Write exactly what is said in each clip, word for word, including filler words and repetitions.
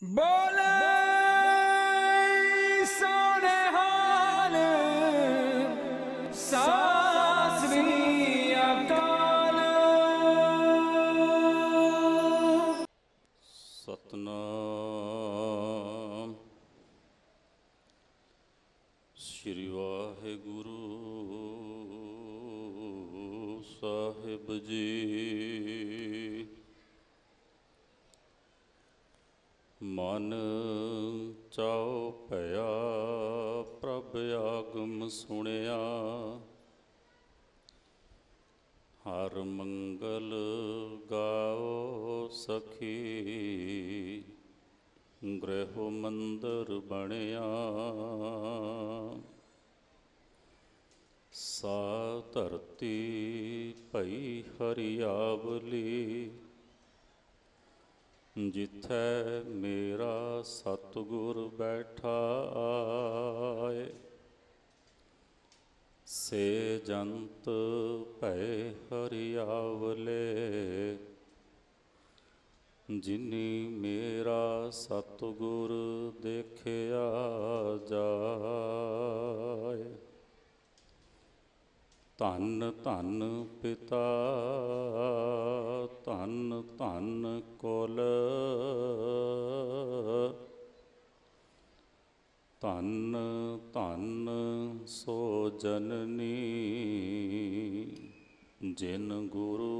बोले सोनेहाल सास भी अकाल। सतनाम श्री वाहेगुरु साहिब जी। मन चाओ पया प्रभ आगम सुनिया, हर मंगल गाओ सखी गृह मंदिर बनिया। सा धरती पई हरियावली, जिथे मेरा सतगुर बैठा आए। से जंत पै हरियावले, जिनी मेरा सतगुर देखिया जाए। धन धन पिता धन धन कुल, धन धन सो जननी जिन गुरु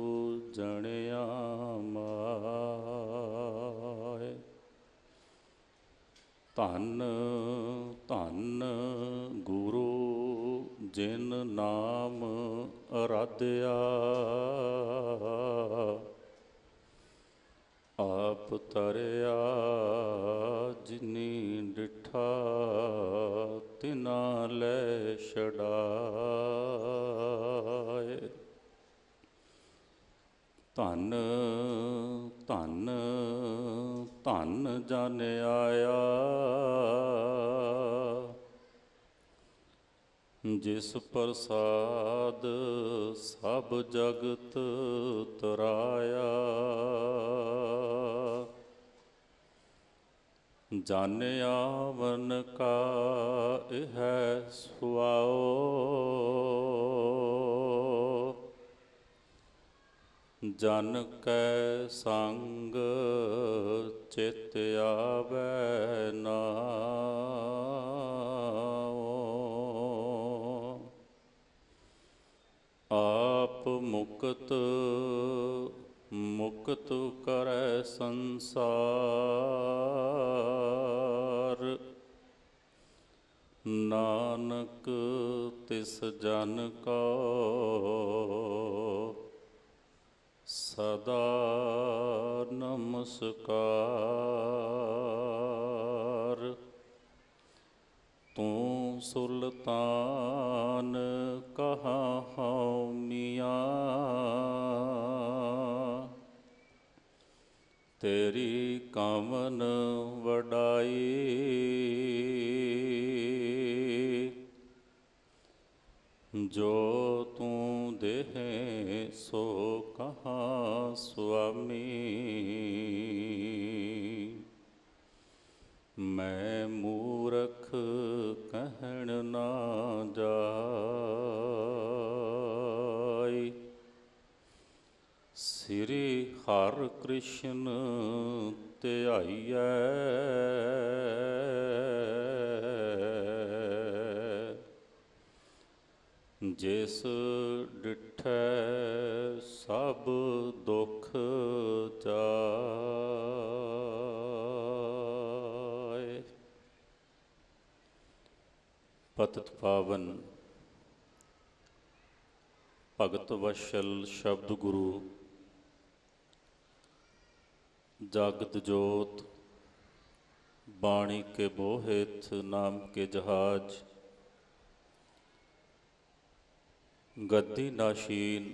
जनिया माए। धन धन गुरु जिन नाम आराध्या, आप तरिया जिनी डिठा तिना लै छड़ाए। धन धन धन जन आया, जिस प्रसाद सब जगत तराया। जन आवन का है सुआओ, जन कै संग चित आवे नाओ। आप मुक्त मुक्त करे संसार, नानक तिस जन को सदा नमस्कार। तू सुल्तान कहाँ हूँ मियाँ, तेरी कामन वडाई। जो तू देहे सो कहाँ स्वामी, मैं मूरख कहन ना जाई। श्री हर कृष्ण ध्याइयै, जिस डिठै सब दुख जाई। पतित पावन भगत वशल शब्द गुरु जागत जोत, बाणी के बोहित नाम के जहाज, गद्दी नाशीन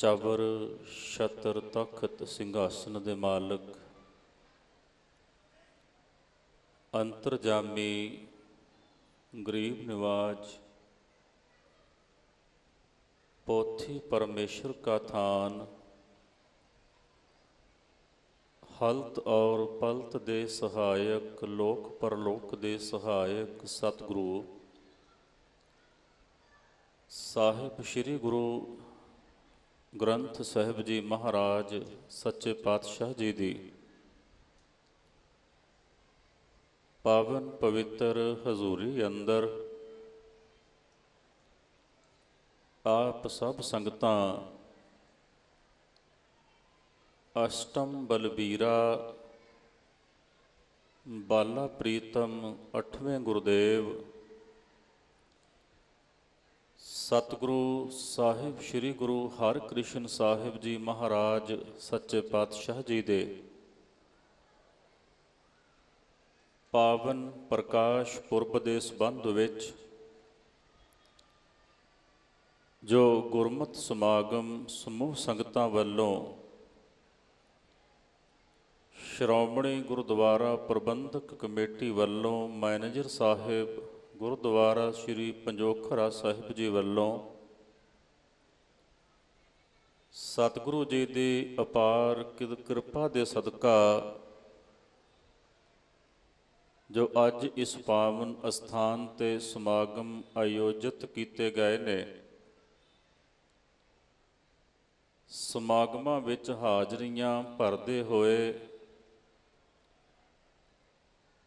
चावर छत्र तख्त सिंघासन दे मालक, अंतरजामी गरीब निवाज, पोथी परमेश्वर का थान, हलत और पलत दे सहायक लोक परलोक दे सहायक सतगुरु साहिब श्री गुरु ग्रंथ साहिब जी महाराज सच्चे पातशाह जी दी पावन पवित्र हजूरी अंदर आप सब संगतां अष्टम बलबीरा बाला प्रीतम अठवें गुरुदेव सतगुरु साहिब श्री गुरु हर कृष्ण साहिब जी महाराज सच्चे पातशाह जी दे पावन प्रकाश पुरब दे संबंध विच जो गुरमत समागम समूह संगतां वल्लों श्रोमणी गुरुद्वारा प्रबंधक कमेटी वालों मैनेजर साहिब गुरुद्वारा श्री पंजोखरा साहिब जी वालों सतगुरु जी की अपार कृपा के सदका जो अज इस पावन अस्थान ते समागम आयोजित किए गए ने समागमां विच हाजरियां भरदे होए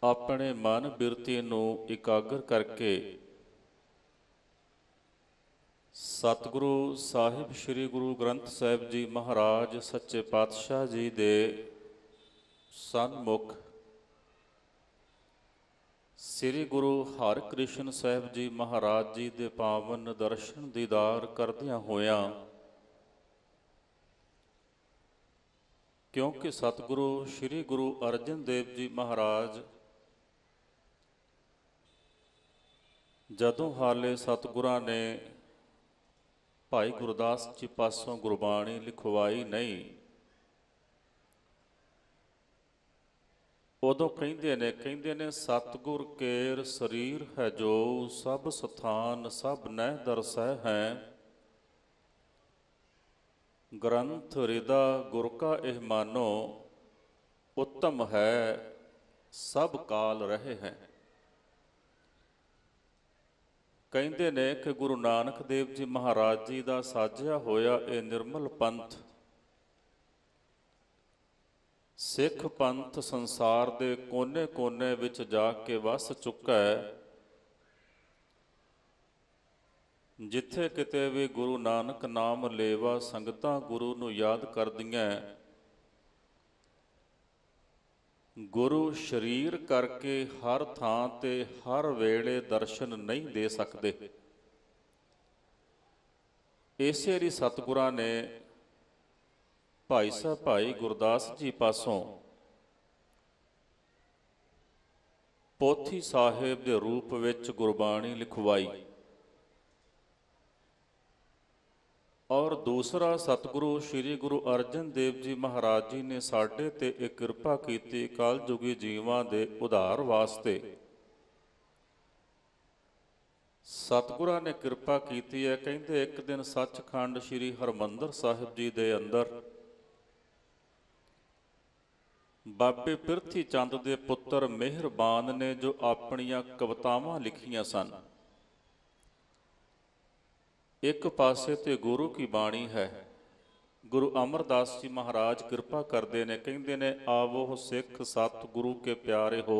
अपने मन बिरती नूं इकागर करके सतगुरु साहिब श्री गुरु ग्रंथ साहिब जी महाराज सच्चे पातशाह जी दे सन्मुख श्री गुरु हर कृष्ण साहिब जी महाराज जी दे पावन दर्शन दीदार करदियां होयां क्योंकि सतगुरु श्री गुरु अर्जन देव जी महाराज जदों हाले सतगुरां ने भाई गुरदास जी पासों गुरबाणी लिखवाई नहीं उदों कहंदे ने कहंदे ने सतगुर केर शरीर है जो सब स्थान सब नह दरसै है ग्रंथ हृदा गुर का एह मानो उत्तम है सब काल रहे हैं। कहते ने कि गुरु नानक देव जी महाराज जी का साझा होया ए निर्मल पंथ सिख पंथ संसार के कोने कोने विच जाके वस चुका है जिथे किते भी गुरु नानक नाम लेवा संगतां गुरु नू याद करदियां गुरु शरीर करके हर थां ते हर वेले दर्शन नहीं दे सकते इसे री सतगुरां ने भाई साहब भाई गुरदास जी पासों पोथी साहिब के रूप विच गुरबाणी लिखवाई और दूसरा सतगुरु श्री गुरु अर्जन देव जी महाराज जी ने साढ़े ते एक कृपा की कलयुगी जीवां दे उधार वास्ते सतगुरां ने कृपा की है। कहते एक दिन सचखंड श्री हरमंदिर साहिब जी दे अंदर बाबे पिरथी चंद दे पुत्र मेहरबान ने जो अपनियां कवितावां लिखियां सन एक पासे तो गुरु की बाणी है गुरु अमर दास जी महाराज कृपा करते ने कहते ने आवो सिख सतगुरु के प्यारे हो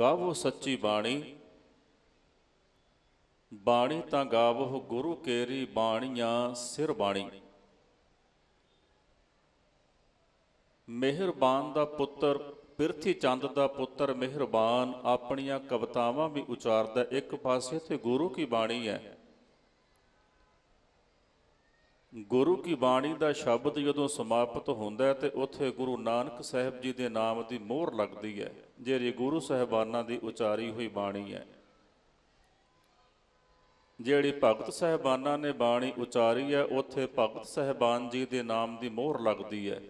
गावो सच्ची बाणी बाणी तां गावो गुरु केरी बाणियां सिर बाणी मेहरबान दा पुत्र पिरथी चंद का पुत्र मेहरबान अपनियां कवितावां भी उचारदा एक पासे तो गुरु की बाणी है गुरु की बाणी का शब्द जदों समाप्त होंदा है तो उत्थे गुरु नानक साहब जी के नाम की मोहर लगती है जिहड़ी गुरु साहिबानां की उचारी हुई बाणी है जिहड़ी भगत साहिबानां ने बाणी उचारी है उत्थे भगत साहिबान जी के नाम की मोहर लगती है।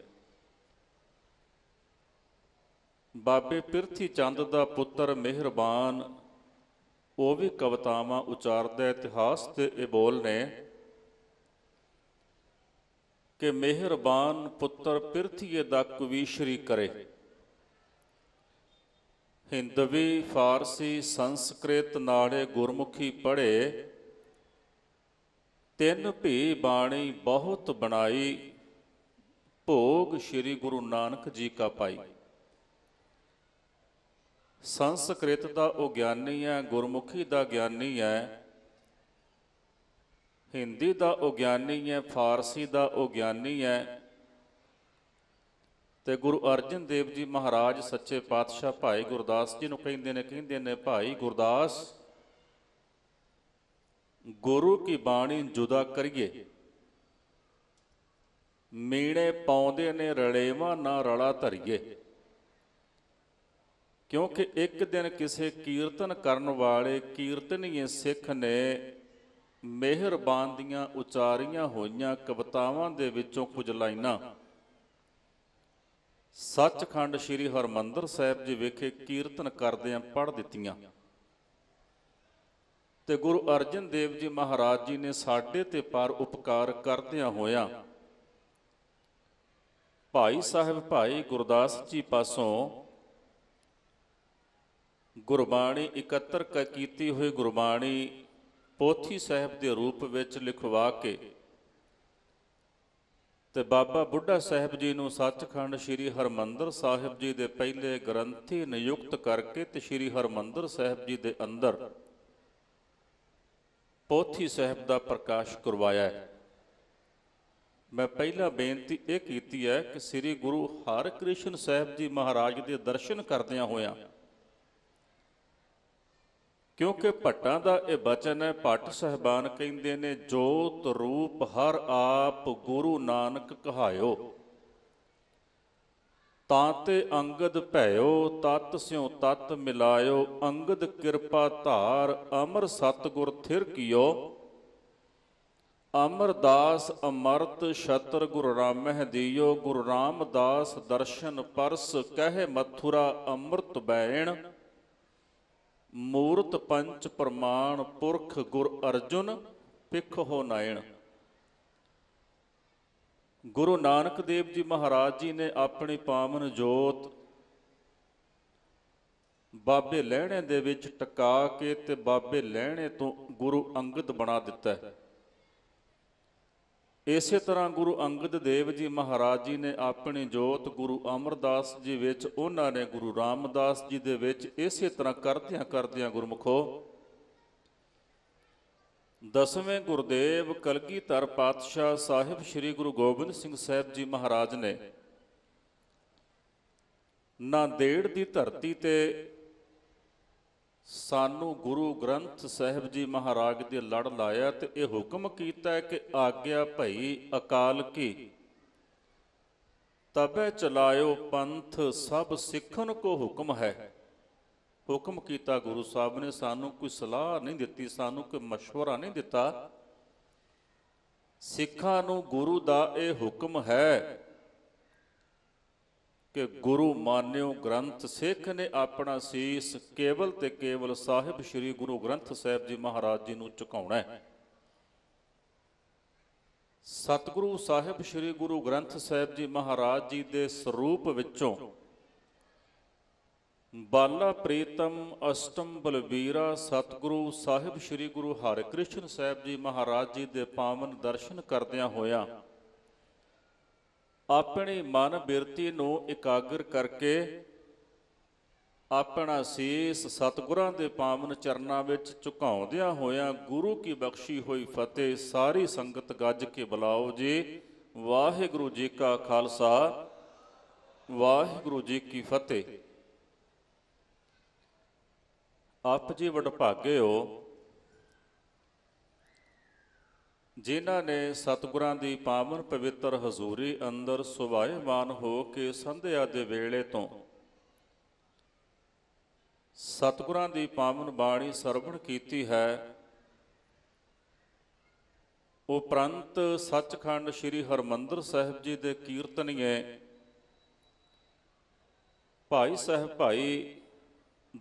बाबे पिरथी चंद का पुत्र मेहरबान वह भी कवितावां उचारदा इतिहास ते बोल ने कि मेहरबान पुत्र पिरथिए दा कवीशरी करे। हिंदवी फारसी संस्कृत नाले गुरमुखी पढ़े, तिन भी बाणी बहुत बनाई, भोग श्री गुरु नानक जी का पाई। संस्कृत का वो ज्ञानी है, गुरमुखी का ज्ञानी है, हिंदी का वो ज्ञानी है, फारसी का वो ज्ञानी है। तो गुरु अर्जन देव जी महाराज सच्चे पातशाह भाई गुरदास जी कहते हैं कहते हैं भाई गुरदास गुरु की बाणी जुदा करिए, मीणे पाउंदे ने रलेवा ना रला धरिए। क्योंकि एक दिन किसी कीर्तन करन वाले कीर्तनीय सिख ने मेहरबान दियां उचारियां होईयां कवितावां दे विचों कुछ लाइनां सचखंड श्री हरमंदर साहिब जी विखे कीर्तन करदियां पढ़ दित्तियां। ते गुरु अर्जन देव जी महाराज जी ने साडे ते पार उपकार करदियां होया भाई साहब भाई गुरदास जी पासों गुरबाणी इकत्तर कीती हुई गुरबाणी पोथी साहब के रूप विच लिखवा के ते बाबा बुढ़ा साहब जी नूं सचखंड श्री हरमंदर साहिब जी के पहले ग्रंथी नियुक्त करके ते श्री हरमंदर साहिब जी के अंदर पोथी साहब का प्रकाश करवाया है। मैं पहला बेनती ये कीती है कि श्री गुरु हर कृष्ण साहब जी महाराज के दर्शन करदियां होया, क्योंकि भट्टां दा ये बचन है, भट्ट साहबान कहंदे ने जोत रूप हर आप गुरु नानक कहायो, ताते अंगद भैयो तत स्यों तत मिलायो, अंगद किरपा धार अमर सतगुर थिर कियो, अमरदास अमरत छत्र गुरु रामह दियो, गुरु रामदास दर्शन परस कह मथुरा अमृत बैण, मूर्त पंच प्रमाण पुरख गुरु अर्जुन पिख हो नायण। गुरु नानक देव जी महाराज जी ने अपनी पावन जोत बाबे लहणे दे विच टका के ते बाबे लहणे तो गुरु अंगद बना दिता है। इसे तरह गुरु अंगद देव जी महाराज जी ने अपनी जोत गुरु अमरदास जी विच, उन्होंने गुरु रामदास जी दे विच, इसे तरह करदियां करदियां गुरमुखो दसवें गुरुदेव कलगीधर पातशाह साहिब श्री गुरु गोबिंद सिंह साहिब जी महाराज ने नांदेड़ की धरती ते सानू गुरु ग्रंथ साहिब जी महाराज दे लड़ लाया ते ये हुक्म कीता कि आग्या भई अकाल की तबे चलायो पंथ सब सिखन को हुक्म है। हुक्म कीता गुरु साहब ने, सानू कोई सलाह नहीं दिती, सानू कोई मशवरा नहीं दिता, सिखा नू गुरु दा ये हुक्म है कि गुरु मान्यो ग्रंथ। सिख ने अपना शीस केवल ते केवल साहिब श्री गुरु ग्रंथ साहिब जी महाराज जी नूं झुकाउणा है। सतगुरु साहिब श्री गुरु ग्रंथ साहिब जी महाराज जी दे स्वरूप विचों बाला प्रीतम अष्टम बलबीरा सतगुरु साहिब श्री गुरु हरकृष्ण साहिब जी महाराज जी दे पावन दर्शन करदियां होया अपनी मन बिरती नूं एकागर करके अपना शीस सतगुरां दे पावन चरनां विच झुकाउंदियां होया गुरु की बख्शी हुई फतेह। सारी संगत गज के बुलाओ जी वाहिगुरु जी का खालसा वाहिगुरु जी की फतेह। आप जी वडभागे हो जिन्हां ने सतगुरां दी पावन पवित्र हजूरी अंदर सुभाईमान हो के संध्या दे वेले तों सतगुरां दी पावन बाणी सरवण कीती है। उपरंत सचखंड श्री हरमंदर साहिब जी दे कीर्तनीए भाई साहब भाई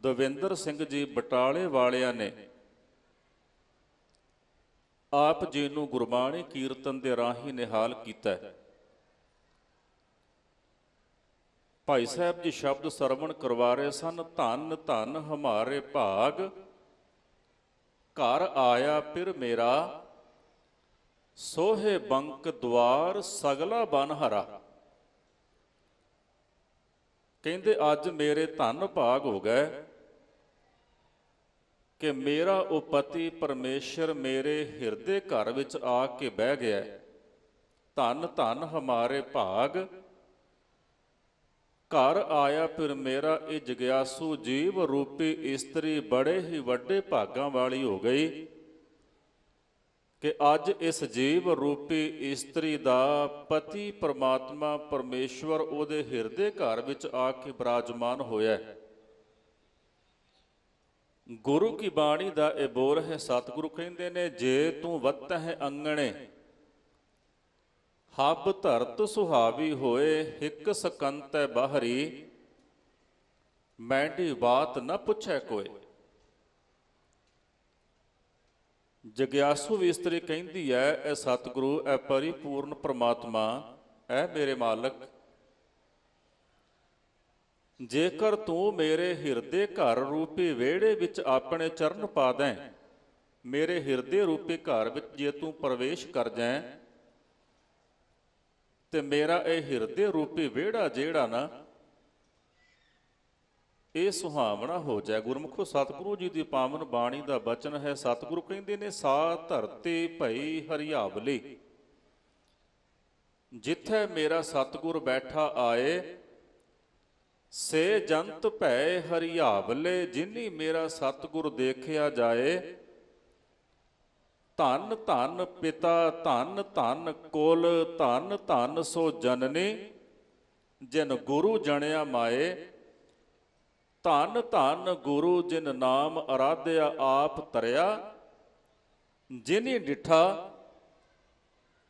दविंदर सिंह जी बटाले वालिया ने आप जी नूं गुरबाणी कीर्तन दे राही निहाल कीता है। भाई साहब जी शब्द सरवण करवा रहे सन। धन धन हमारे भाग, घर आया फिर मेरा, सोहे बंक द्वार सगला बन हरा। कहते अज मेरे धन भाग हो गए कि मेरा वो पति परमेश्वर मेरे हिरदे घर विच आके बह गया। धन धन हमारे भाग, घर आया फिर मेरा। ये जग्यासु जीव रूपी स्त्री बड़े ही वड्डे भागां वाली हो गई कि अज इस जीव रूपी स्त्री दा पति परमात्मा परमेश्वर उहदे हिरदे घर विच आके विराजमान होया। गुरु की बाणी दा ए बोल है। सतगुरु कहंदे ने, जे तू वत है अंगणे, हब धरत सुहावी होए, हिक सकंत है बाहरी, मैंडी बात न पुछे कोई। जग्यासु इस्तरी कहती है, ए सतगुरु, ए परिपूर्ण परमात्मा, ए मेरे मालक, जेकर तू मेरे हिरदे घर रूपी वेड़े विच अपने चरण पा दें, मेरे हिरदे रूपी घर विच जे तू प्रवेश कर जाए, ते मेरा यह हिरदे रूपी वेड़ा जेड़ा ना, ये सुहावना हो जाए। गुरमुखो, सतगुरु जी की पावन बाणी का बचन है। सतगुरु कहते ने, सा धरती भई हरियावली, जिथे मेरा सतगुर बैठा आए, से जंत भै हरियावले, जिनी मेरा सतगुर देखिया जाए। धन धन पिता, धन धन कुल, धन धन सो जननी, जिन गुरु जणिया माए। धन धन गुरु, जिन नाम आराध्या आप तरिया, जिनी डिठा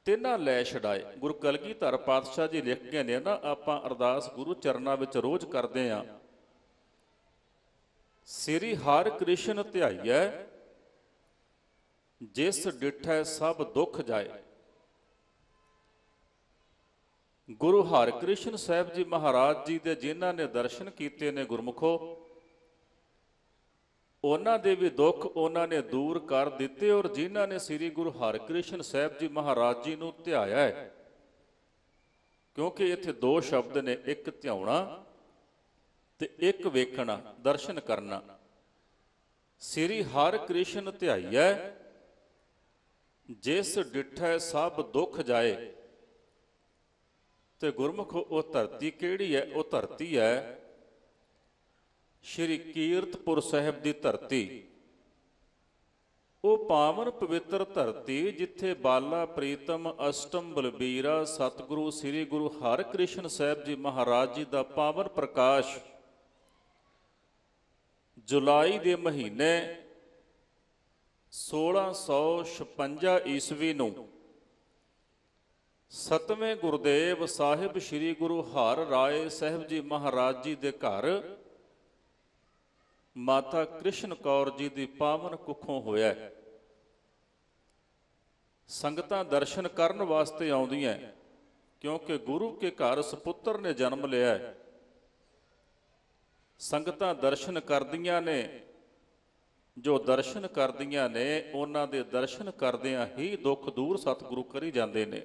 तिना लै छड़ाए। गुरु कलगीधर पातशाह जी लिख गए ने ना, आपां अरदास गुरु चरणा विच रोज करदे आ। श्री हर कृष्ण ध्याई है, जिस डिठै सब दुख जाए। गुरु हर कृष्ण साहब जी महाराज जी दे जिन्हां ने दर्शन कीते ने गुरमुखो, ਉਹਨਾਂ ਦੇ ਵੀ ਦੁੱਖ ਉਹਨਾਂ ਨੇ ਦੂਰ ਕਰ ਦਿੱਤੇ। ਔਰ ਜਿਨ੍ਹਾਂ ਨੇ ਸ੍ਰੀ ਗੁਰੂ ਹਰਕ੍ਰਿਸ਼ਨ ਸਾਹਿਬ ਜੀ ਮਹਾਰਾਜ ਜੀ ਨੂੰ ਧਿਆਇਆ ਹੈ, ਕਿਉਂਕਿ ਇੱਥੇ ਦੋ ਸ਼ਬਦ ਨੇ, ਇੱਕ ਧਿਆਉਣਾ ਤੇ ਇੱਕ ਵੇਖਣਾ, ਦਰਸ਼ਨ ਕਰਨਾ। ਸ੍ਰੀ ਹਰਕ੍ਰਿਸ਼ਨ ਧਿਆਇਆ ਹੈ, ਜਿਸ ਡਿਠੈ ਸਭ ਦੁੱਖ ਜਾਏ। ਤੇ ਗੁਰਮੁਖ, ਉਹ ਧਰਤੀ ਕਿਹੜੀ ਹੈ? ਉਹ ਧਰਤੀ ਹੈ श्री कीरतपुर साहब की धरती। वो पावन पवित्र धरती जिथे बाला प्रीतम अष्टम बलबीरा सतगुरु श्री गुरु हरकृष्ण साहब जी महाराज जी का पावन प्रकाश जुलाई के महीने सोलह सौ छपंजा ईस्वी नूं सतवें गुरदेव साहिब श्री गुरु हर राय साहब जी महाराज जी के घर माता कृष्ण कौर जी की पावन कुखों होया। संगतां दर्शन करन वास्ते आउंदियां, क्योंकि गुरु के घर सपुत्र ने जन्म लिया है। संगतां दर्शन करदियां ने, जो दर्शन करदियां ने उन्हां दे दर्शन करदियां ही दुख दूर सतगुरु करी जांदे ने।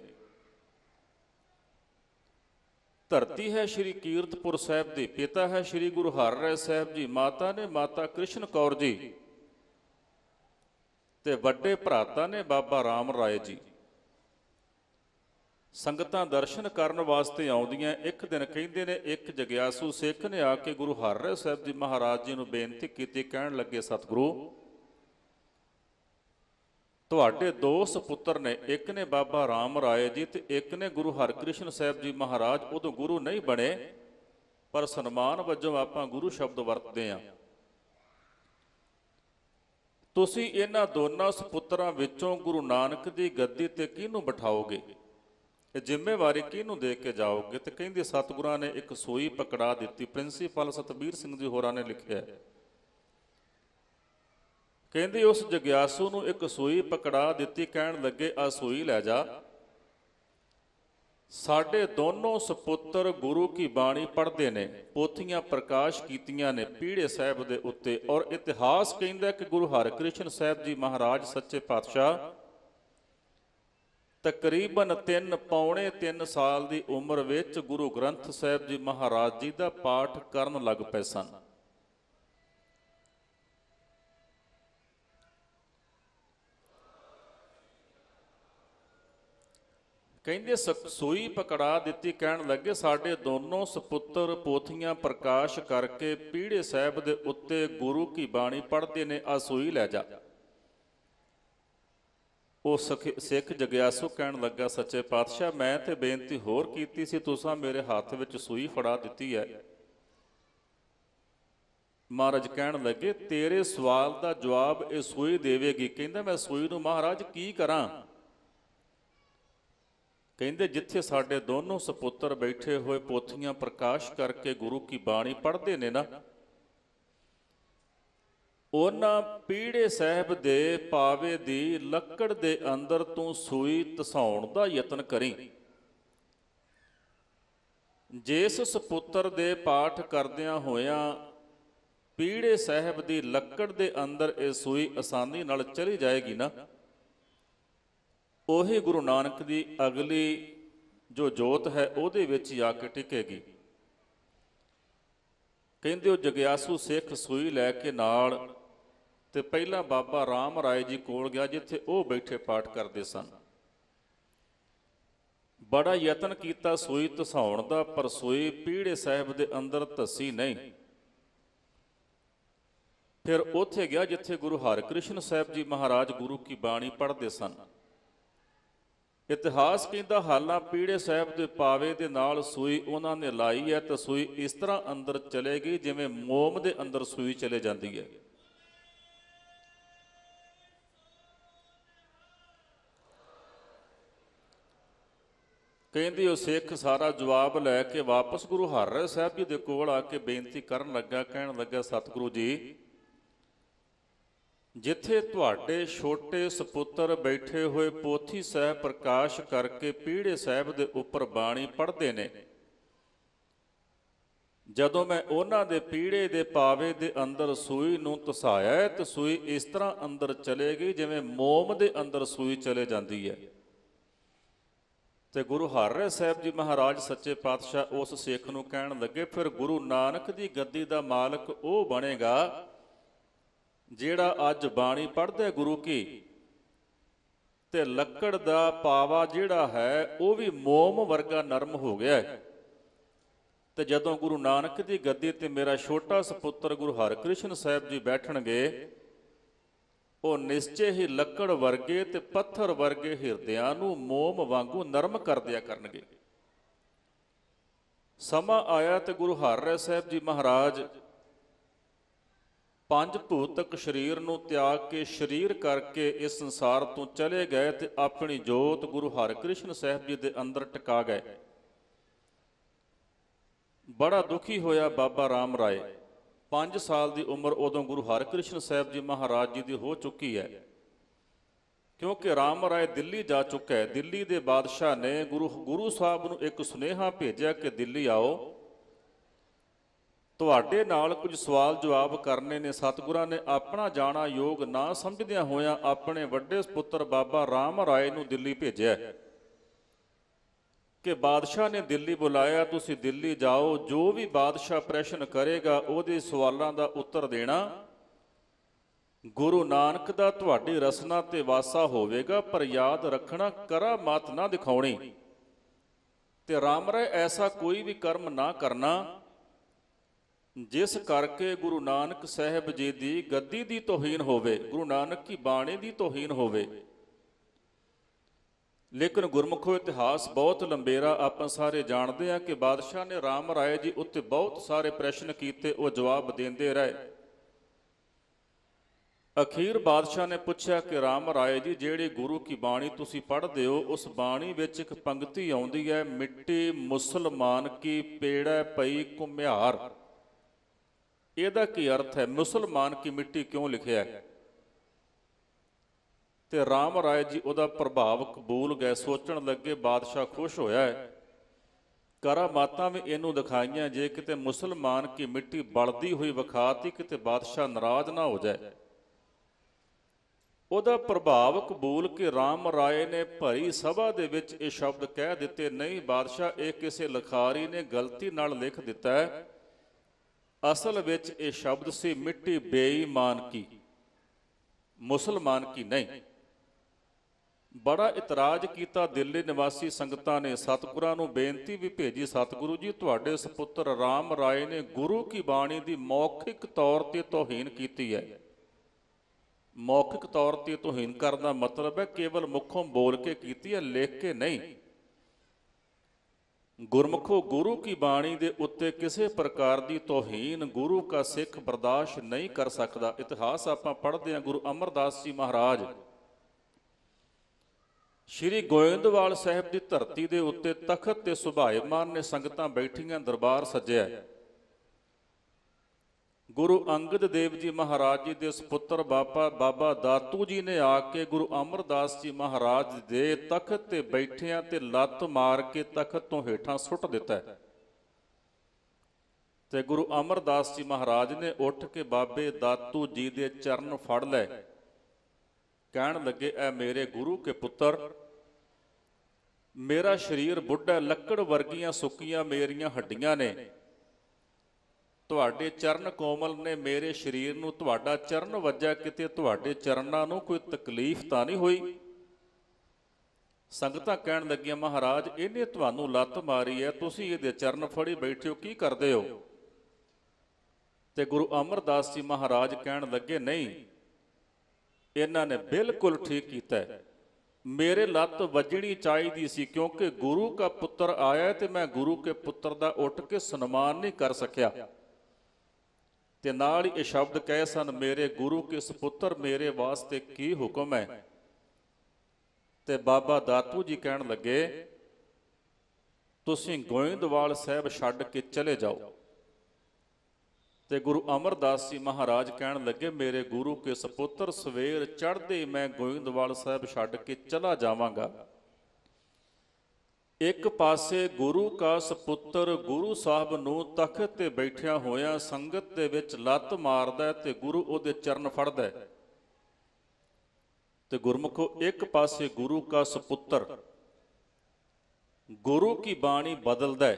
धरती है श्री कीरतपुर साहब की, पिता है श्री गुरु हर राय साहब जी, माता ने माता कृष्ण कौर जी, ते वड्डे भ्राता ने बाबा राम राय जी। संगतां दर्शन करन वास्ते आउंदियां। एक दिन कहंदे ने, एक जग्यासू सिख ने आके गुरु हर राय साहब जी महाराज जी नूं बेनती कीती। कहण लगे, सतगुरु, तुहाडे दो सपुत्र ने, एक ने बाबा राम राय जी ते एक ने गुरु हरकृष्ण साहब जी महाराज। उदों गुरु नहीं बने, पर सन्मान वजों आपां गुरु शब्द वरतदे हां। तुसीं इन्हां दोनां सपुत्रां विचों गुरु नानक दी गद्दी ते किहनूं बिठाओगे? जिम्मेवारी किहनूं दे के जाओगे? ते कहिंदे, सतगुरां ने एक सूई पकड़ा दित्ती। प्रिंसीपल सतबीर सिंह जी होरां ने लिखिआ है। कहते उस जग्यासू नूं एक सूई पकड़ा दित्ती। कहण लगे, आ सूई लै जा, साढ़े दोनों सपुत्र गुरु की बाणी पढ़ते ने, पोथियां प्रकाश कीतियां ने पीढ़े साहब के उत्ते। और इतिहास कहता है कि गुरु हरकृष्ण साहब जी महाराज सच्चे पातशाह तकरीबन तीन पौने तीन साल की उम्र विच गुरु ग्रंथ साहब जी महाराज जी का पाठ करन लग पे सन। कहते सुई पकड़ा दिती, कहन लगे साढ़े दोनों सपुत्र पोथियां प्रकाश करके पीढ़े साहब के उत्ते गुरु की बाणी पढ़ते ने, आ सुई लै जा। सिख जग्यासु कहन लगा सच्चे पातशाह मैं तो बेनती होर कीती सी, तुसा मेरे हाथ में सुई फड़ा दिती है। महाराज कहन लगे तेरे सवाल का जवाब ये सुई देवेगी। कहता मैं सुई नूं महाराज की करा। कहते जिथे साढ़े दोनों सपुत्र बैठे हुए पोथियां प्रकाश करके गुरु की बाणी पढ़ते ने ना, उन्हां पीड़े साहब दे पावे दी लकड़ दे अंदर तू सूई तसाउण दा यतन करी। जिस सपुत्र दे पाठ करदियां होयां पीड़े साहब दी लकड़ दे अंदर ये सूई आसानी नाल चली जाएगी ना, ਉਹੀ गुरु नानक की अगली जो जोत है ਉਹਦੇ ਵਿੱਚ आके टिकेगी। ਕਹਿੰਦੇ ਉਹ ਜਗਿਆਸੂ ਸਿੱਖ ਸੂਈ ਲੈ ਕੇ ਨਾਲ ਤੇ ਪਹਿਲਾਂ बाबा राम राय जी ਕੋਲ ਗਿਆ ਜਿੱਥੇ ਉਹ ਬੈਠੇ ਪਾਠ ਕਰਦੇ ਸਨ। बड़ा ਯਤਨ ਕੀਤਾ ਸੂਈ ਧਸਾਉਣ ਦਾ, पर ਸੂਈ ਪੀੜੇ ਸਾਹਿਬ ਦੇ ਅੰਦਰ ਧਸੀ ਨਹੀਂ। ਫਿਰ ਉੱਥੇ ਗਿਆ ਜਿੱਥੇ गुरु ਹਰਕ੍ਰਿਸ਼ਨ ਸਾਹਿਬ जी महाराज गुरु की ਬਾਣੀ ਪੜ੍ਹਦੇ ਸਨ। इतिहास कहता हालां पीड़े साहब के पावे दे नाल सूई उन्होंने लाई है तो सूई इस तरह अंदर चलेगी जिवें मोम दे अंदर सूई चले जाती है। कहंदी उह सिख सारा जवाब लैके वापस गुरु हर राय साहब जी दे कोल आके बेनती करन लगा। कहन लगा सतगुरु जी जिथे तुहाडे छोटे सपुत्र बैठे हुए पोथी साहब प्रकाश करके पीढ़े साहब के उपर बाणी पढ़ते ने, जदों मैं उन्हां दे पीढ़े दे पावे दे अंदर सूई नूं तसाया है तो सूई इस तरह अंदर चलेगी जिवें मोम दे अंदर सूई चले जाती है। तो गुरु हर राय साहब जी महाराज सच्चे पातशाह उस सिख नूं कहन लगे फिर गुरु नानक दी गद्दी दा मालक वो बनेगा ਜਿਹੜਾ ਅੱਜ ਬਾਣੀ ਪੜ੍ਹਦਾ ਗੁਰੂ ਕੀ, ਤੇ ਲੱਕੜ ਦਾ ਪਾਵਾ ਜਿਹੜਾ ਹੈ ਉਹ ਵੀ ਮੋਮ ਵਰਗਾ ਨਰਮ ਹੋ ਗਿਆ ਹੈ। ਤੇ ਜਦੋਂ ਗੁਰੂ ਨਾਨਕ ਦੀ ਗੱਦੀ ਤੇ ਮੇਰਾ ਛੋਟਾ ਸੁਪੁੱਤਰ ਗੁਰੂ ਹਰਕ੍ਰਿਸ਼ਨ ਸਾਹਿਬ ਜੀ ਬੈਠਣਗੇ, ਉਹ ਨਿਸ਼ਚੇ ਹੀ ਲੱਕੜ ਵਰਗੇ ਤੇ ਪੱਥਰ ਵਰਗੇ ਹਿਰਦਿਆਂ ਨੂੰ ਮੋਮ ਵਾਂਗੂ ਨਰਮ ਕਰ ਦਿਆ ਕਰਨਗੇ। ਸਮਾਂ ਆਇਆ ਤੇ ਗੁਰੂ ਹਰ ਰਾਏ ਸਾਹਿਬ ਜੀ ਮਹਾਰਾਜ पंज भूतक शरीर नूं त्याग के शरीर करके इस संसार तो चले गए ते अपनी जोत गुरु हरकृष्ण साहब जी दे अंदर टिका गए। बड़ा दुखी होया बाबा राम राय। पाँच साल की उम्र उदों गुरु हरकृष्ण साहब जी महाराज जी की हो चुकी है, क्योंकि राम राय दिल्ली जा चुका है। दिल्ली के बादशाह ने गुरु गुरु साहब नूं एक सुनेहा भेजा कि दिल्ली आओ, ਤੁਹਾਡੇ ਨਾਲ कुछ सवाल जवाब करने ने। सतगुरां ने अपना जाना योग ना समझदियां होया अपने वड्डे पुत्र बाबा राम राय नूं दिल्ली भेजिया कि बादशाह ने दिल्ली बुलाया, तुसीं दिल्ली जाओ, जो भी बादशाह प्रश्न करेगा उहदे सवालां दा उत्तर देना। गुरु नानक दा तुहाडी रसना ते वासा होवेगा, पर याद रखना करामात ना दिखाउणी ते राम राय ऐसा कोई भी कर्म ना करना जिस करके गुरु नानक साहब जी की गद्दी की तोहीन होवे, गुरु नानक की बाणी की तोहीन होवे। लेकिन गुरमुखो इतिहास बहुत लंबेरा, आप सारे जानते हैं कि बादशाह ने राम राय जी उत्ते बहुत सारे प्रश्न किए, वो जवाब देंदे रहे। अखीर बादशाह ने पूछा कि राम राय जी जेड़ी गुरु की बाणी तुसी पढ़दे हो उस बाणी विच एक पंक्ति आउंदी है, मिट्टी मुसलमान की पेड़ा पई कुम्हार। ਇਹਦਾ ਕੀ अर्थ है? मुसलमान की मिट्टी क्यों लिखिया है? तो राम राय जी ਉਹਦਾ प्रभाव कबूल गए, सोचण लगे। बादशाह खुश होया है। करामातां भी इनू दिखाइयां, जे किते मुसलमान की मिट्टी बलदी हुई विखाती किते बादशाह नाराज ना हो जाए। उहदा प्रभाव कबूल के राम राय ने भरी सभा दे विच इह शब्द कह दिते, नहीं बादशाह इह किसी लिखारी ने गलती नाल लिख दिता है, असल विच इह शब्द सी मिट्टी बेईमान की, मुसलमान की नहीं। बड़ा इतराज किया दिल्ली निवासी संगतां ने, सतगुरां नूं बेनती भी भेजी, सतगुरु जी तुहाडे सपुत्र राम राय ने गुरु की बाणी की मौखिक तौर पर तौहीन की है। मौखिक तौर पर तौहीन करना मतलब है केवल मुखों बोल के कीती है, लिख के नहीं। गुरमुखों गुरु की बाणी के उत्ते किसी प्रकार की तौहीन गुरु का सिख बर्दाश्त नहीं कर सकता। इतिहास आपां पढ़ते हैं, गुरु अमरदास जी महाराज श्री गोइंदवाल साहब की धरती के उत्ते तखत ते सुभाईमान ने संगतां बैठियां दरबार सज्जिया। गुरु अंगद देव जी महाराज जी के सपुत्र बापा बाबा दातू जी ने आके गुरु अमरदास जी महाराज दे तखत ते बैठियां ते लत मार के तखत तो हेठां सुट दिता है। ते गुरु अमरदास जी महाराज ने उठ के बाबे दातू जी दे चरण फड़ ले, कहण लगे, ऐ मेरे गुरु के पुत्र, मेरा शरीर बुढ़ा लकड़ वर्गियां सुकियां मेरियां हड्डियां ने, तुहाडे चरण कोमल ने मेरे शरीर नूं तुहाडा चरण वज्जा, किते तुहाडे चरणां नूं कोई तकलीफ तां नहीं होई। संगतां कहण लगियां, महाराज इहने तुहानूं लत मारी है, तुसीं इहदे चरण फड़ी बैठे हो, की करदे हो? ते गुरु अमरदास जी महाराज कहण लगे, नहीं, इन्हां ने बिल्कुल ठीक कीता है, मेरे लत वजनी चाहिदी सी, क्योंकि गुरु का पुत्र आया ते मैं गुरु के पुत्र दा उठ के सन्मान नहीं कर सकिया। ते नाल ये शब्द कहे सन, मेरे गुरु के सपुत्र मेरे वास्ते की हुक्म है? ते बाबा दातू जी कहन लगे, तुसीं गोइंदवाल साहब छड्ड के चले जाओ। ते गुरु अमरदास जी महाराज कहन लगे, मेरे गुरु के सपुत्र सवेर चढ़दे मैं गोइंदवाल साहब छड्ड के चला जावांगा। एक पासे गुरु का सपुत्र गुरु साहब नूं तखत ते बैठिया होया संगत दे विच लत मारदा ते गुरु उहदे चरण फड़दा, ते गुरमुखो एक पासे गुरु का सपुत्र गुरु की बाणी बदलदा,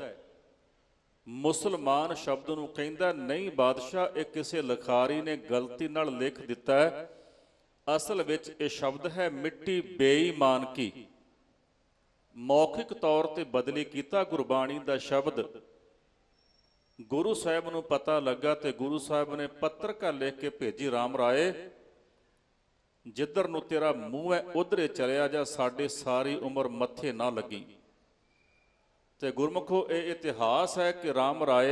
मुसलमान शब्द नूं कहिंदा, नहीं बादशाह एक किसी लिखारी ने गलती नाल लिख दिता है, असल विच इह शब्द है मिट्टी बेईमान की। मौखिक तौर पर बदली किया गुरबाणी का शब्द। गुरु साहब नूं पता लगा तो गुरु साहब ने पत्रिका लिख के भेजी, राम राय जिधर नूं तेरा मूँह है उधरे चलिया जा, साडे सारी उम्र मत्थे ना लगी। तो गुरमुखो यह इतिहास है कि राम राय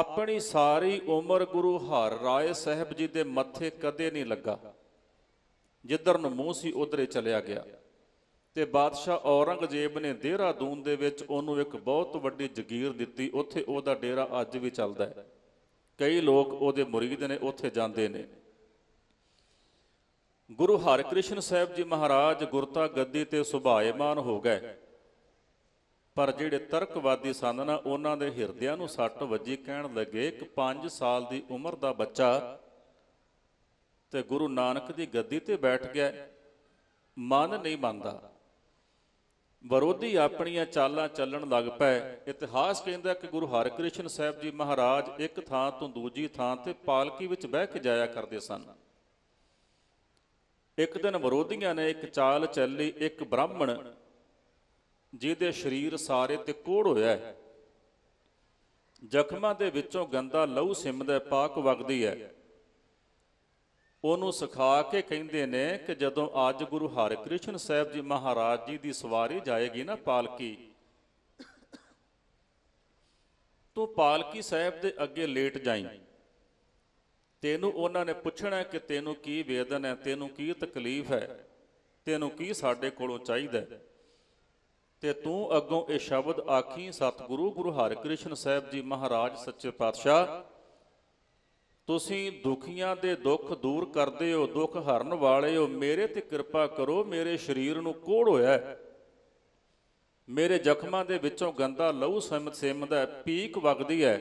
अपनी सारी उम्र गुरु हर राय साहब जी के मत्थे कदे नहीं लगा, जिधर नूं मूँह सी उधरे चलिया गया। ते बादशाह औरंगजेब ने देहरादून दे विच उन्होंने एक बहुत वड्डी जगीर दिती, उत्थे उहदा डेरा अज भी चलदा है, कई लोग उहदे मुरीद ने उत्थे जांदे ने। गुरु हर कृष्ण साहब जी महाराज गुरता गद्दी ते सुभाईमान हो गए, पर जिहड़े तर्कवादी सन ना उहनां दे हिरदियां नूं सट वजी। कहण लगे, एक पाँच साल की उम्र का बच्चा ते गुरु नानक की गद्दी ते बैठ गया, मन नहीं मानता, विरोधी अपनियां चालां चलण लग पए। इतिहास कहता कि गुरु हरकृष्ण साहब जी महाराज एक थां तो दूजी थां ते पालकी विच बह के जाया करते सन। एक दिन विरोधियां ने एक चाल चली, एक ब्राह्मण जिहदे शरीर सारे ते कोड़ होया है, जख्मां दे विचों गंदा लहू सिमदा पाक वगदी है, उन्होंने सिखा के कहते हैं कि जदों अज गुरु हरकृष्ण साहब जी महाराज जी की सवारी जाएगी ना पालकी, तो पालकी साहब के अगे लेट जाई, तेनों उन्होंने पूछना कि तेनों की वेदना है, तेनों की तकलीफ है, तेनों की साढ़े कोलों चाहिदा है, ते तू अगों ये शब्द आखी, सतगुरु गुरु हरकृष्ण साहब जी महाराज सच्चे पातशाह तुसीं दुखियां दे दुख दूर करदे हो, दुख हरन वाले हो, मेरे ते कृपा करो, मेरे शरीर नूं कोड़ होया है, मेरे जख्मां दे विच्चों गंदा लहू सिम सिमदा पीक वगदी है,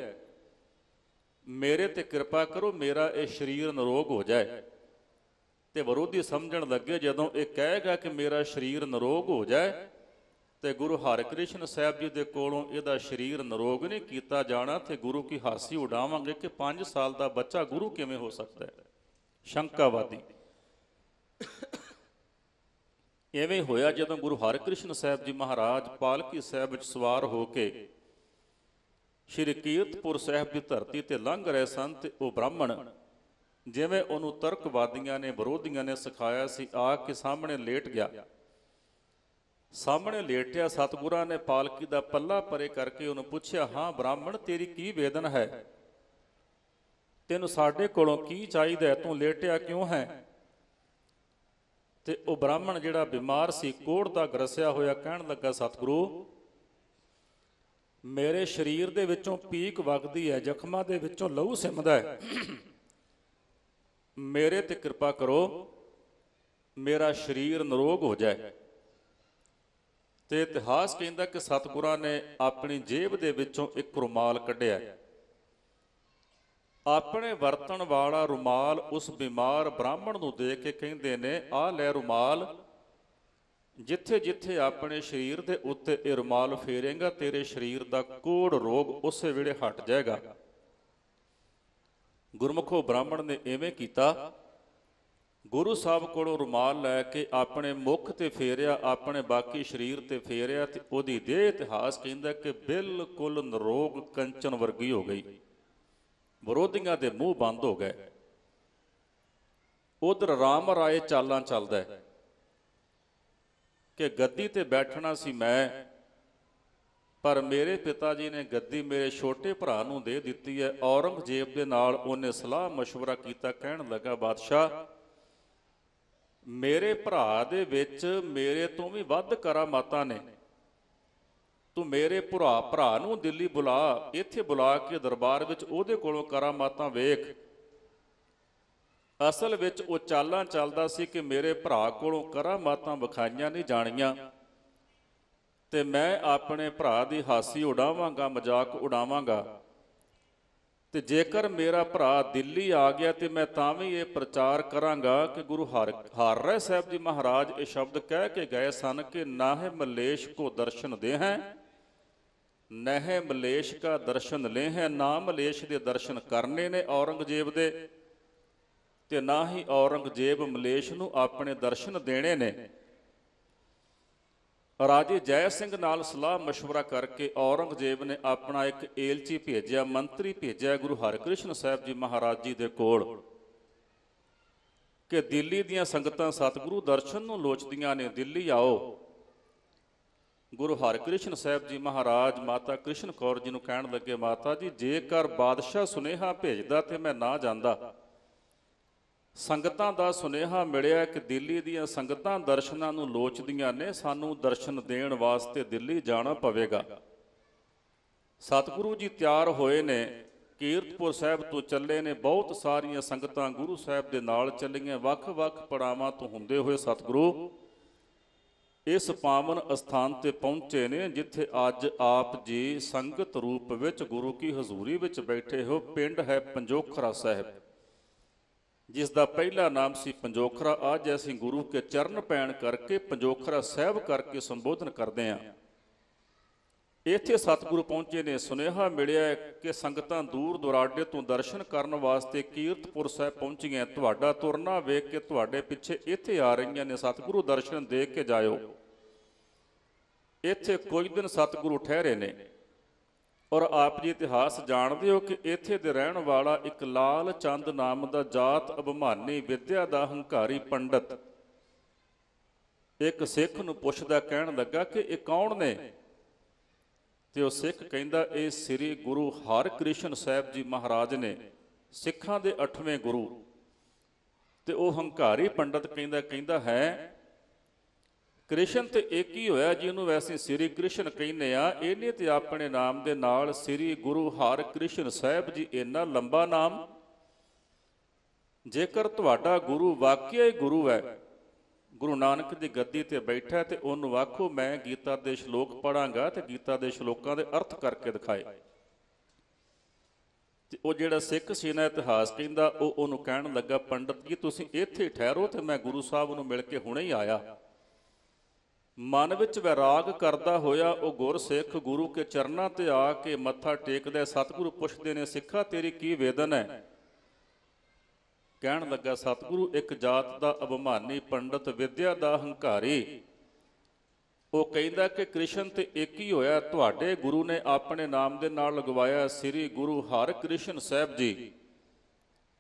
मेरे ते कृपा करो मेरा ये शरीर निरोग हो जाए। ते विरोधी समझण लगे जदों ये कहेगा कि मेरा शरीर निरोग हो जाए तो गुरु हर कृष्ण साहब जी के कोलों इहदा शरीर निरोग नहीं किया जाना, तो गुरु की हासी उड़ावांगे कि पाँच साल का बच्चा गुरु किवें हो सकता है। शंकावादी इवें होया जदों गुरु हरकृष्ण साहब जी महाराज पालकी साहब सवार होके श्री कीरतपुर साहब की धरती ते लंघ रहे सन, ते वह ब्राह्मण जिवें उन्हों तर्कवादियां ने विरोधियों ने सिखाया सी आ के सामने लेट गया। सामने लेटिया सतगुरां ने पालकी दा पल्ला परे करके उन्होंने पूछया, हाँ ब्राह्मण तेरी की वेदना है, तेनों साडे कोलों की चाहिदा, तू लेटिया क्यों है? ते वह ब्राह्मण जिहड़ा बीमार सी कोढ़ दा ग्रसिया होया कहण लगा, सतगुरू मेरे शरीर दे विचों पीक वगदी है, जख्मां दे विचों लहू सिमदा है, मेरे ते कृपा करो मेरा शरीर निरोग हो जाए। ते इतिहास कहिंदा कि सतगुरां ने अपनी जेब दे विचों एक रुमाल कढिया, अपने वरतन वाला रुमाल उस बीमार ब्राह्मण नूं दे के कहिंदे ने, आ लै रुमाल, जिथे जिथे अपने शरीर दे उत्ते ये रुमाल फेरेगा तेरे शरीर दा कोड़ रोग उस वेले हट जाएगा। गुरमुखो ब्राह्मण ने इवें कीता, गुरु साहब कोलों रुमाल लैके अपने मुख ते फेरिया, अपने बाकी शरीर ते फेरिया, ते उहदी देह इतिहास कहिंदा कि बिल्कुल निरोग कंचन वर्गी हो गई। विरोधियों के मूँह बंद हो गए। उधर राम राय चालां चलदा है कि गद्दी ते बैठना सी मैं, पर मेरे पिता जी ने गद्दी मेरे छोटे भरा नूं दे दित्ती है। औरंगजेब दे नाल उहने सलाह मशवरा कीता, कहण लगा, बादशाह मेरे भरा दे विच मेरे तो भी वध करामातां ने, तू मेरे भरा भरा नूं दिल्ली बुला, इत्थे बुला के दरबार विच उहदे कोलों करामातां वेख। असल विच वो चालां चलदा सी कि मेरे भरा कोलों करामातां विखाइयां नहीं जाणियां, ते मैं अपने भरा दी हासी उड़ावांगा, मजाक उड़ावांगा, ते जेकर मेरा भरा दिल्ली आ गया तो मैं तावी ये प्रचार करांगा कि गुरु हर हर राय साहब जी महाराज ये शब्द कह के गए सन कि नाहे मलेश को दर्शन दे हैं, नहे मलेश का दर्शन ले हैं, ना मलेश के दर्शन करने ने औरंगजेब दे, ते ना ही औरंगजेब मलेश नूं अपने दर्शन देने ने। राजे जय सिंह नाल सलाह मशवरा करके औरंगजेब ने अपना एक एलची भेजिया, मंत्री भेजिया गुरु हरकृष्ण साहब जी महाराज जी दे कोल कि दिल्ली दीयां संगतां सतगुरु दर्शन नूं लोचदियां ने, दिल्ली आओ। गुरु हरकृष्ण साहब जी महाराज माता कृष्ण कौर जी नूं कहण लगे, माता जी जेकर बादशाह सुनेहा भेजदा ते मैं ना जांदा, संगतां दा सुनेहा मिलिया कि दिल्ली दीयां संगतां दर्शनां नूं लोचदियां ने, सानू दर्शन देण वास्ते दिल्ली जाना पवेगा। सतगुरु जी तैयार होए ने, कीरतपुर साहब तो चले ने, बहुत सारिया संगतां गुरु साहब दे नाल चलियां, वख-वख पड़ावां तो हुंदे होए सतगुरु इस पावन अस्थान ते पहुंचे ने जिथे अज आप जी संगत रूप विच गुरु की हजूरी विच बैठे हो। पिंड है पंजोखरा साहिब, जिसका पहला नाम सी पंजोखरा। आज ऐसी गुरु के चरण पैण करके पंजोखरा साहब करके संबोधन करते हैं। इत्थे सतगुरु पहुंचे ने, सुनेहा मिलिया कि संगतां दूर दुराडे तो दर्शन करने वास्ते कीरतपुर साहब पहुंचियां, तुहाडा तुरना वेख के तुहाडे पिछे इत्थे आ रही ने, सतगुरु दर्शन दे के जायो। इत्थे कुछ दिन सतगुरु ठहरे ने और आप जी इतिहास जानते हो कि इत्थे दे रहण वाला एक लाल चंद नाम का जात अभिमानी विद्या का हंकारी पंडित एक सिख नूं पुछदा, कहण लगा कि ये कौन ने? ते उह सिख कहिंदा, ये श्री गुरु हरकृष्ण साहब जी महाराज ने, सिखां दे अठवें गुरु। ते उह हंकारी पंडित कहिंदा कहिंदा है कृष्ण तो एक ही होया जिन्होंने वैसे श्री कृष्ण कहने, इन्हें तो अपने नाम के नाल श्री गुरु हर कृष्ण साहब जी इन्ना लंबा नाम। जेकर तुहाडा गुरु वाकई गुरु है, गुरु नानक की गद्दी ते बैठा तो उन्होंने आखो मैं गीता के श्लोक पढ़ांगा तो गीता के श्लोकों के अर्थ करके दिखाए। वो जिहड़ा सिख सी ना इतिहास कहंदा उन्होंने कहन लगा पंडित जी तुसीं इत्थे ठहरो तो मैं गुरु साहब नूं मिल के हुणे ही आया। मन विच वैराग करदा होया वह गुरसिख गुरु के चरणा ते आके मत्था टेकदा। सतगुरु पुछदे ने सिखा तेरी की वेदना है? कहण लगा सतगुरु एक जात का अभिमानी पंडित विद्या का हंकारी वो कहंदा कि कृष्ण तो एक ही होया, तुहाडे गुरु ने अपने नाम के नाल लगवाया श्री गुरु हर कृष्ण साहब जी,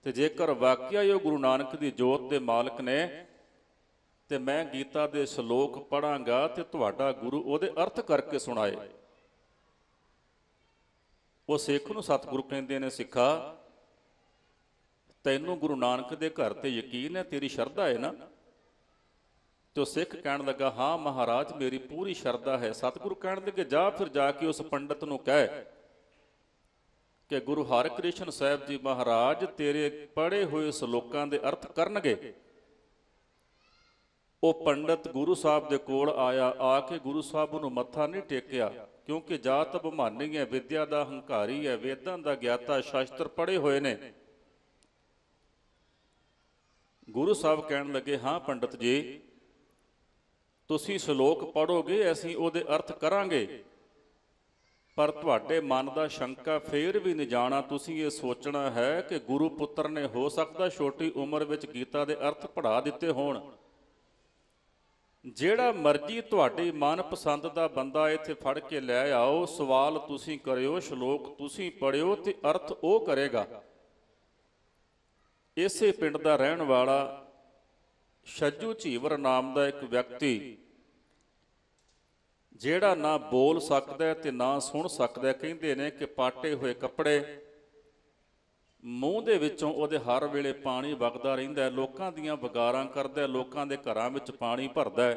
ते जेकर वाकई वो गुरु नानक की जोत के मालिक ने तो मैं गीता के श्लोक पढ़ांगा तो तुहाडा गुरु उहदे अर्थ करके सुनाए। वो सिख नूं सतगुरु कहंदे ने सिखा तैनूं गुरु नानक दे घर ते यकीन है, तेरी शरधा है ना? तो सिख कहण लगा हाँ महाराज मेरी पूरी शरधा है। सतगुरु कहण लगे जा फिर जाके उस पंडित नूं कह कि गुरु हर कृष्ण साहब जी महाराज तेरे पढ़े हुए श्लोकां दे अर्थ करनगे। ਉਹ पंडित गुरु साहब के कोल आया, आके गुरु साहब ਨੂੰ ਮੱਥਾ नहीं ਟੇਕਿਆ क्योंकि जात अभिमानी है, विद्या का हंकारी है, वेदां का ज्ञाता शास्त्र पढ़े हुए ने। गुरु साहब कहन लगे हाँ पंडित जी तुसीं श्लोक पढ़ोगे असीं ਉਹਦੇ अर्थ करांगे, पर ਤੁਹਾਡੇ मन का शंका फेर भी नहीं जाना, तुसीं ये सोचना है कि गुरु पुत्र ने हो सकता छोटी उम्र ਵਿੱਚ गीता के अर्थ पढ़ा ਦਿੱਤੇ ਹੋਣ। ਜਿਹੜਾ ਮਰਜ਼ੀ ਤੁਹਾਡੀ ਮਨਪਸੰਦ ਦਾ ਬੰਦਾ ਇੱਥੇ ਫੜ ਕੇ ਲੈ ਆਓ, ਸਵਾਲ ਤੁਸੀਂ ਕਰਿਓ, ਸ਼ਲੋਕ ਤੁਸੀਂ ਪੜਿਓ ਤੇ ਅਰਥ ਉਹ ਕਰੇਗਾ। ਇਸੇ ਪਿੰਡ ਦਾ ਰਹਿਣ ਵਾਲਾ ਛੱਜੂ ਝੀਵਰ ਨਾਮ ਦਾ ਇੱਕ ਵਿਅਕਤੀ ਜਿਹੜਾ ਨਾ ਬੋਲ ਸਕਦਾ ਤੇ ਨਾ ਸੁਣ ਸਕਦਾ, ਕਹਿੰਦੇ ਨੇ ਕਿ ਪਾਟੇ ਹੋਏ ਕੱਪੜੇ, मूँह दे विच्चों उहदे हर वेले पानी वगदा रहिंदा है, लोकां दीयां वगारां करदा है, लोकां दे घरां विच पानी भरदा है।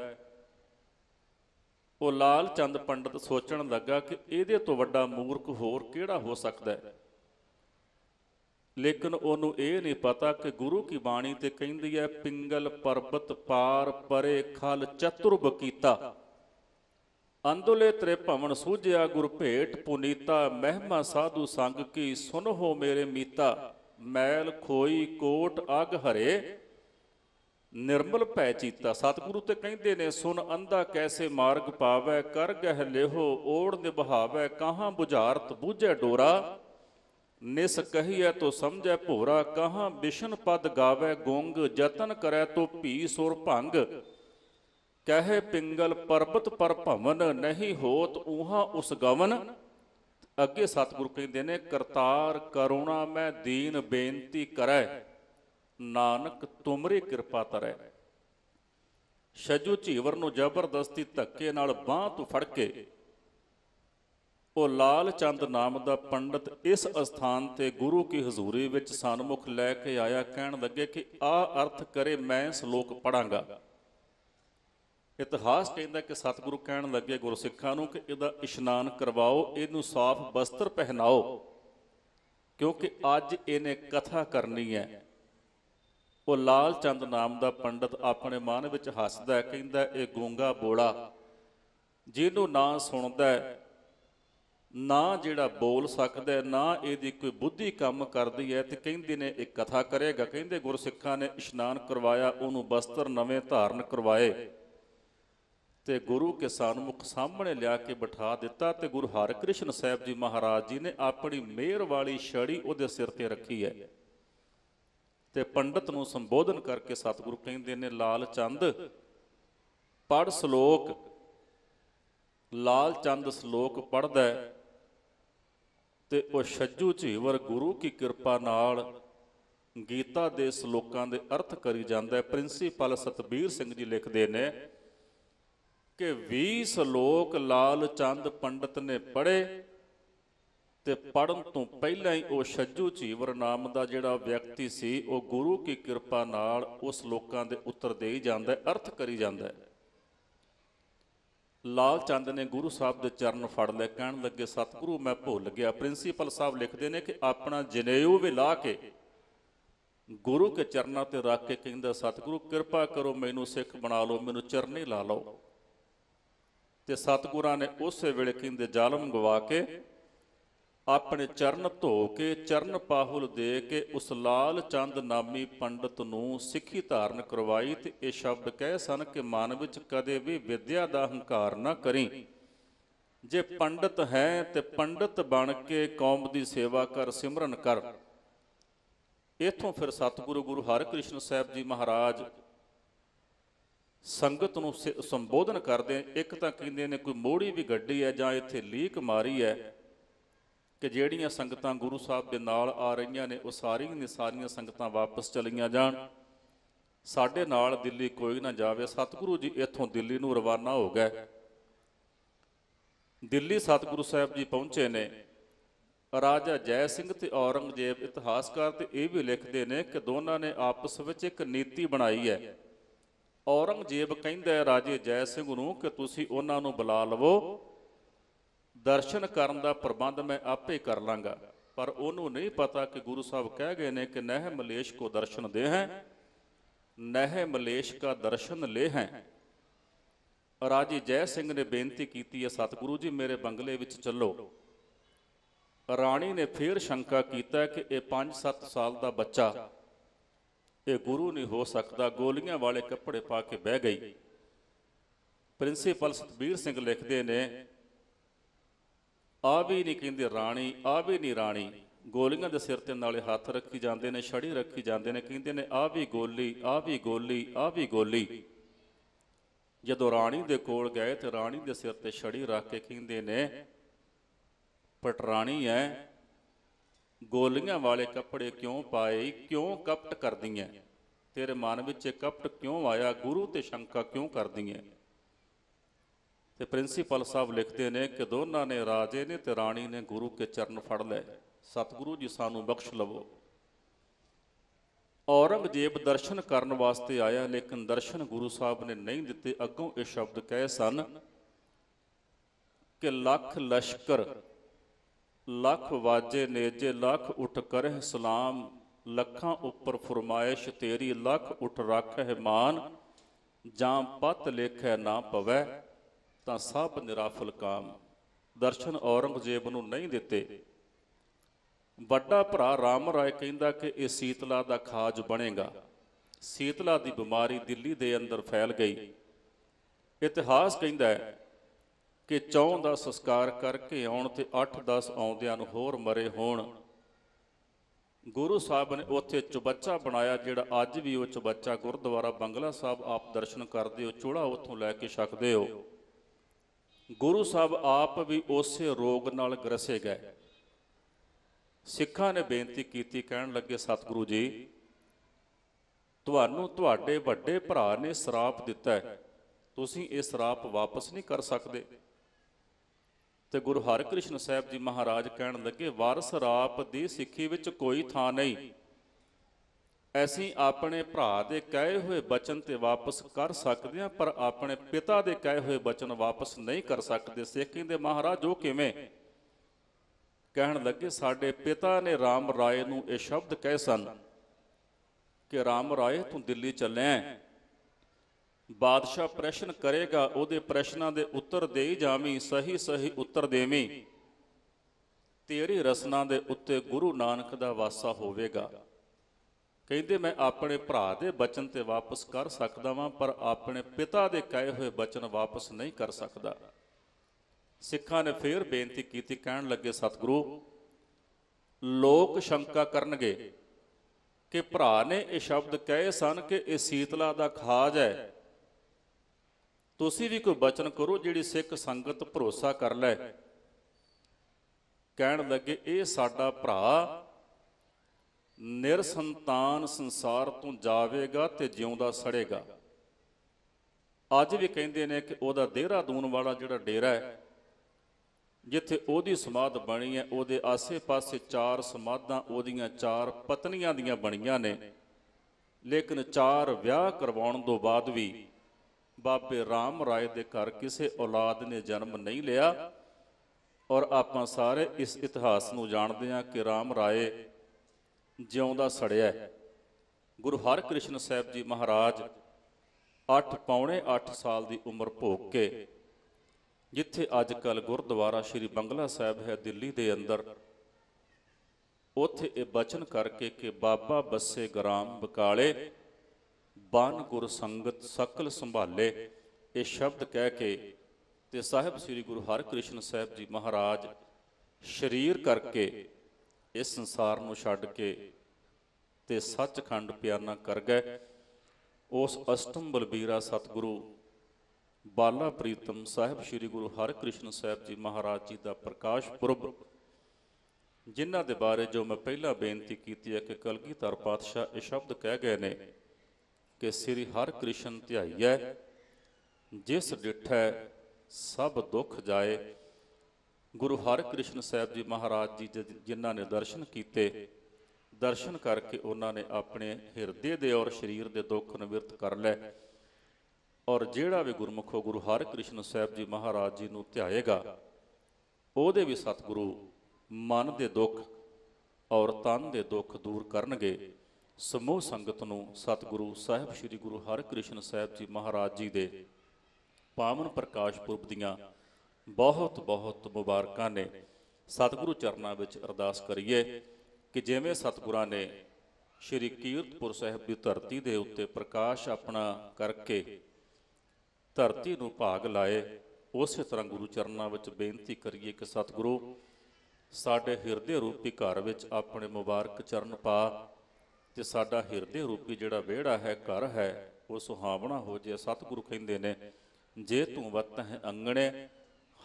वो लाल चंद पंडित सोचण लगा कि इहदे तों वड्डा मूर्ख होर किहड़ा हो सकदा है, लेकिन उहनूं इह नहीं पता कि गुरु की बाणी ते कहिंदी है पिंगल परबत पार परे खल चतुर्ब कीता, अंदुले त्रे भवन सूझिया गुर भेट पुनीता, महिमा साधु संग की सुन हो मेरे मीता, मैल खोई कोट अग हरे निर्मल भै चीता। सतगुरु ते कहते ने सुन अंधा कैसे मार्ग पावै, कर गह लेहो ओढ़ निभावै, कहाँ बुझारत बूझे डोरा, निस कहिए तो समझै भोरा, कहाँ बिशन पद गावै गोंग, जतन करै तो भी सुर भंग, कहे पिंगल परबत पर भवन नहीं होत ऊहा उस गवन। अगे सतगुरु कहते ने करतार करुणा मैं दीन बेनती करै, नानक तुमरी कृपा तरै। छज्जू झीवर नूं जबरदस्ती धक्के नाल बांह तों फड़ के वो लाल चंद नाम दा पंडित इस अस्थान ते गुरु की हजूरी विच सन्मुख लैके आया। कहण लगे कि आ अर्थ करे मैं श्लोक पढ़ांगा। इतिहास कहता कि सतगुरु कह लगे गुरसिखा कि इहदा इशनान करवाओ, इनू साफ वस्त्र पहनाओ, क्योंकि अज इन्हें कथा करनी है। वो लाल चंद नाम का पंडित अपने मन में हसदा कहता ये गूंगा बोला जिन्हों ना सुनता ना जिहड़ा बोल सकता ना इहदी कोई बुद्धि काम करती है, तो कहते ने एक कथा करेगा। कहते गुरसिखा ने इशनान करवाया, उन्होंने वस्त्र नवे धारण करवाए ते गुरु के सन्मुख सामने लिया के बिठा दिता। तो गुरु हर कृष्ण साहब जी महाराज जी ने अपनी मेहर वाली छड़ी उहदे सिर ते रखी है ते पंडित नूं संबोधन करके सतगुरु कहिंदे ने लाल चंद पढ़ श्लोक। लाल चंद श्लोक पढ़दा है ते वो छज्जू झीवर गुरु की कृपा नाल गीता दे श्लोकां दे अर्थ करी जांदा है। प्रिंसीपल सतबीर सिंह जी लिखदे ने कि बीस लोक लाल चंद पंडित ने पढ़े ते पढ़न तो पहला ही वो छज्जू झीवर नाम का जिहड़ा व्यक्ति सी वो गुरु की कृपा नाल उस लोकां दे उत्तर देई जांदा है, अर्थ करी जांदा है। लाल चंद ने गुरु साहब दे चरण फड़ लए, कहण लगे सतगुरु मैं भुल गया। प्रिंसीपल साहब लिखदे ने कि अपना जनेऊ विला के गुरु के चरणों ते रख के कहता सतगुरु कृपा करो मैनू सिख बना लो, मैनू चरनी ला लो। तो सतगुरां ने उस वेले कहते जालम गवा के अपने चरण धो के चरण पाहुल दे के उस लाल चंद नामी पंडित नूं सिखी धारण करवाई। तो ये शब्द कह सन कि मन विच कदे भी विद्या दा हंकार ना करी, जे पंडित है तो पंडित बन के कौम की सेवा कर, सिमरन कर। इथों फिर सतगुरु गुरु हर कृष्ण साहब जी महाराज संगत नूं संबोधन करदे एक तां कहंदे ने कोई मोड़ी भी गड्डी है जां इत्थे लीक मारी है कि जिहड़ियां संगतां गुरु साहब दे नाल आ रही ने वह सारियां ने सारियां संगतां वापस चलियां जाण, साडे नाल दिल्ली कोई ना जावे। सतगुरु जी इथों दिल्ली नूं रवाना हो गए। दिल्ली सतगुरु साहब जी पहुंचे ने। राजा जय सिंह ते औरंगजेब इतिहासकार ते ये भी लिखते हैं कि दोनों ने आपस में एक नीति बनाई है। औरंगजेब कहता है राजे जय सिंह नूं कि तुसीं उन्हां नूं बुला लवो, दर्शन करन दा प्रबंध मैं आपे कर लांगा। पर उन्होंने नहीं पता कि गुरु साहब कह गए ने कि नह मलेश को दर्शन दे हैं, नह मलेश का दर्शन ले हैं। राजे जय सिंह ने बेनती की है सतगुरु जी मेरे बंगले विच चलो। राणी ने फिर शंका कीता कि यह पांच सत्त साल का बच्चा ये गुरु नहीं हो सकता, गोलियां वाले कपड़े पा के बह गई। प्रिंसीपल सतबीर सिंह लिखते ने आ भी नहीं कहते राणी, आ भी नहीं राणी, गोलियां दे सिर ते नाले हाथ रखी जाते हैं, छड़ी रखी जाते हैं, कहते हैं आ भी गोली, आ भी गोली, आ भी गोली। जदों राणी दे कोल गए तो राणी दे सिर ते छड़ी रख के कहते ने पटराणी है, गोलियां वाले कपड़े क्यों पाए, क्यों कपट कर दी है, तेरे मन में कपट क्यों आया, गुरु ते शंका क्यों कर दी है। ते प्रिंसीपल साहब लिखते ने कि दोनों ने राजे ने ते राणी ने गुरु के चरण फड़ ले, सतगुरु जी सानू बख्श लवो। औरंगजेब दर्शन करन वास्ते आया लेकिन दर्शन गुरु साहब ने नहीं दिते। अगों ये शब्द कहे सन कि लख लश्कर लख वाजे नेजे, लख उठ कर सलाम, लखा उपर फरमायश तेरी, लख उठ रख है मान, जां पत लेख ना पवै, तां सब निराफल काम। दर्शन औरंगजेब नूं नहीं दिते। वड्डा भरा राम राय कहंदा कि इह सीतला दा खाज बनेगा। सीतला दी बीमारी दिल्ली दे अंदर फैल गई। इतिहास कहंदा है कि चौं दा संस्कार करके आउण ते अठ दस आउंदियां नूं होर मरे होण। गुरु साहब ने उत्थे चौबच्चा बनाया जिहड़ा अज भी वो चौबच्चा गुरुद्वारा बंगला साहब आप दर्शन करदे हो, चूड़ा उत्थों लैके छकदे हो। गुरु साहब आप भी उसे रोग नाल ग्रसे गए। सिखां ने बेनती कीती, कहण लगे सतगुरु जी तुहानूं तुहाडे वड्डे भरा ने श्राप दिता है, तुसीं ये श्राप वापस नहीं कर सकदे। तो गुरु हर कृष्ण साहब जी महाराज कहन लगे वार सराप दी सिक्खी विच कोई थां नहीं, ऐसी अपने भरा दे कहे हुए बचन ते वापस कर सकते हैं पर अपने पिता दे कहे हुए बचन वापस नहीं कर सकते। सिक्खी दे महाराज जो किवें कहन लगे साडे पिता ने राम राय नूं इह शब्द कहे सन कि राम राय तूं दिल्ली चलिया, बादशाह प्रश्न करेगा उहदे प्रश्नां दे उत्तर देई जावीं, सही सही उत्तर देवीं, तेरी रसना दे उत्ते गुरु नानक दा वासा होवेगा। कहंदे मैं अपने भरा दे बचन ते वापस कर सकदा वां पर अपने पिता दे कहे हुए बचन वापस नहीं कर सकदा। सिखां ने फिर बेनती कीती, कहण लगे सतगुरु लोक शंका करनगे कि भरा ने इह शब्द कहे सन कि इह सीतला दा खाज है, तुसीं भी कोई बचन करो जिहड़ी सिख संगत भरोसा कर लै। कहण लगे ये साडा भरा निरसंतान संसार तो जावेगा ते जिउंदा सड़ेगा। अज भी कहिंदे ने कि उहदा देहरादून वाला जिहड़ा डेरा है जिथे उहदी समाध बणी है, उहदे आसे पासे चार समाधां उहदियां चार पत्नियां दियां बणीਆਂ ने, लेकिन चार विआह करवाउण तों बाद भी बाबे राम राय दे घर किसी औलाद ने जन्म नहीं लिया। और आप सारे इस इतिहास को जानते हैं कि राम राय ज्योंदा सड़िया। गुरु हर कृष्ण साहब जी महाराज अठ पौने अठ साल की उम्र भोग के जिथे अजकल गुरुद्वारा श्री बंगला साहब है दिल्ली के अंदर, उत्थे बचन करके कि बाबा बसे ग्राम बकाले बान गुर संगत सकल संभाले, ये शब्द कह के ते साहब श्री गुरु हर कृष्ण साहब जी महाराज शरीर करके इस संसार नूं छड्ड के ते सचखंड प्याना कर गए। उस अष्टम बलबीरा सतगुरु बाला प्रीतम साहब श्री गुरु हर कृष्ण साहब जी महाराज जी का प्रकाश पुरब, जिन्हां दे बारे जो मैं पहला बेनती कीती है कि कलगीधर पातशाह ये शब्द कह गए ने कि श्री हर कृष्ण ध्याई है जिस डिठै सब दुख जाए। गुरु हर कृष्ण साहब जी महाराज जी जिन्हां ने दर्शन कीते, दर्शन करके उन्होंने अपने हिरदे दे और शरीर के दुख निवृत्त कर लै, और जिहड़ा भी गुरमुखो गुरु हर कृष्ण साहब जी महाराज जी नूं ध्याएगा उहदे भी सतगुरु मन दे दुख और तन दे दुख दूर करनगे। समूह संगत नूं सतगुरु साहब श्री गुरु हर कृष्ण साहब जी महाराज जी दे पावन प्रकाश पुरब दियां बहुत बहुत मुबारकां ने। सतगुरु चरनां विच अरदास करिए कि जिवें सतगुरां ने श्री कीरतपुर साहब की धरती के उत्ते प्रकाश अपना करके धरती नूं भाग लाए, उस तरह गुरु चरनां विच बेनती करिए कि सतगुरु साडे हिरदे रूपी घर विच अपने मुबारक चरण पा ते साडा हिरदे रूपी जिहड़ा विहड़ा है घर है वो सुहावना हो जाए। सतगुरु कहिंदे ने जे तूं वत है अंगणे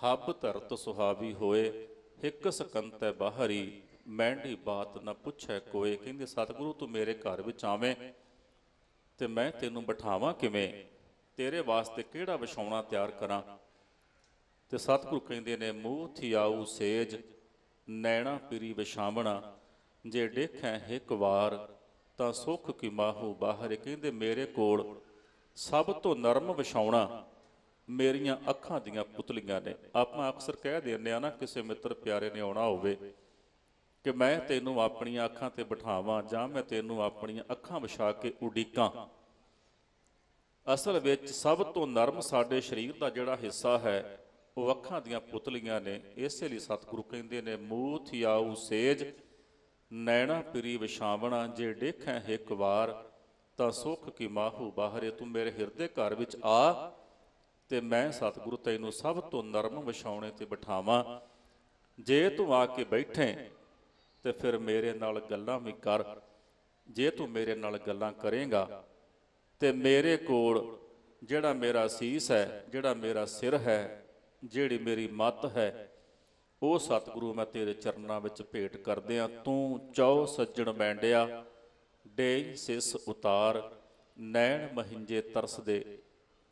हब धरत सुहावी होए, हिक सकंत है बाहरी मैंडी बात ना पुछे कोई। कहिंदे सतगुरु तू मेरे घर विच आवें ते मैं तेनों बिठावां किवें, तेरे वास्ते किहड़ा विछौना तैयार करां। ते सतगुरु कहिंदे ने मूंह थियाऊ सेज नैणा पिरी विछावना, जे देखें एक वार तां सुख की माहू बाहर। कहिंदे मेरे कोल सब तो नरम विछौना मेरियां अखां दियां पुतलियां ने। आपां अक्सर कह दिंदे आ ना किसी मित्र प्यारे ने आउणा होवे कि मैं तेनों अपन अखां ते बिठावां जां मैं तेनों अपन अखां विछा के उडीकां। असल विच सब तो नरम साडे शरीर का जिहड़ा हिस्सा है वो अखां दियां पुतलियां ने। इसे लिए सतगुरु कहिंदे ने मूंह थियाऊ सेज नैणा पिरी विछावना, जे देखें एक वार तां सुख की माहू बाहरे। तू मेरे हिरदे घर विच आ ते मैं सतगुरु तैनूं सब तो नरम विछावणे ते बिठावां। जे तू आके बैठे तो फिर मेरे नाल गल्लां भी कर, जे तू मेरे नाल गल्लां करेगा तो मेरे कोल जिहड़ा मेरा सीस है, जिहड़ा मेरा सिर है, जिहड़ी मेरी मत है, वो सतगुरु मैं तेरे चरनां विच भेंट करदिआं। तू चौ सज्जण बैंडिया डेई सिस उतार, नैण महिंजे तरस दे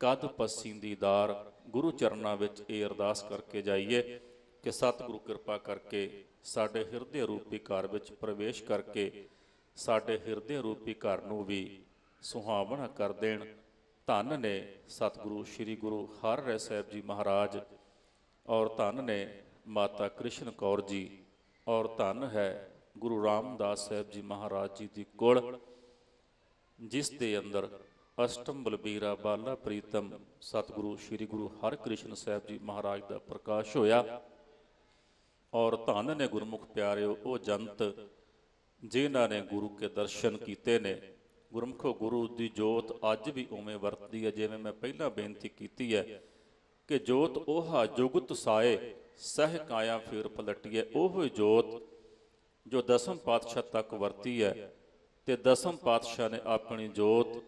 कद पसींदी दार। गुरु चरनां विच ये अरदास करके जाइए कि सतगुरु कृपा करके साडे हिरदे रूपी घर विच प्रवेश करके साडे हिरदे रूपी घर नूं भी सुहावना कर देण। धन ने सतगुरु श्री गुरु हर राय साहब जी महाराज, और धन ने माता कृष्ण कौर जी, और धन है गुरु रामदास साहब जी महाराज जी दी कुल जिस दे अंदर अष्टम बलबीरा बाला प्रीतम सतगुरु श्री गुरु हर कृष्ण साहब जी महाराज का प्रकाश होया। और धन ने गुरमुख प्यारे वो जंत जिन्हों ने गुरु के दर्शन किते ने। गुरमुखो गुरु की जोत अज भी उवें वरतदी है जिवें मैं पहला बेनती कीती है कि जोत ओहा जुगत साए सह काया फेर पलटीए। ओह जोत जो दसम पातशाह तक वरती है ते दसम पातशाह ने अपनी जोत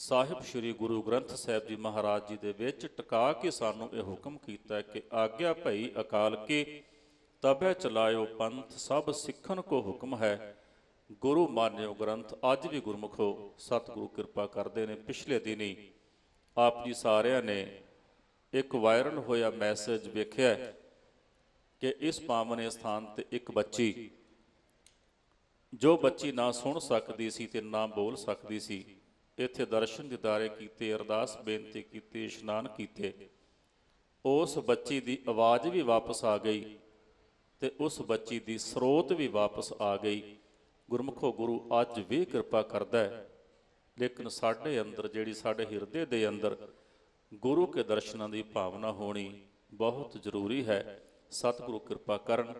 साहिब श्री गुरु ग्रंथ साहिब जी महाराज जी दे विच टका के सानू ये हुक्म कीता है कि आग्या भई अकाल के तबे चलायो पंथ, सब सिखन को हुक्म है गुरु मान्यो ग्रंथ। अज भी गुरमुखो सतगुरु कृपा करते हैं। पिछले दिन ही आप जी सारिया ने एक वायरल होया मैसेज वेख्या कि इस पावन स्थान ते एक बच्ची, जो बच्ची ना सुन सकती सी ते ना बोल सकती सी, इत्थे दर्शन दीदारे कीते, अरदास बेनती कीती, इशनान कीते। उस बच्ची की आवाज़ भी वापस आ गई ते उस बच्ची की स्रोत भी वापस आ गई। गुरमुखो गुरु अज भी कृपा करदा है लेकिन साढ़े अंदर जी साढ़े हिरदे के अंदर गुरु के दर्शनों की भावना होनी बहुत जरूरी है। सतगुरु कृपा करन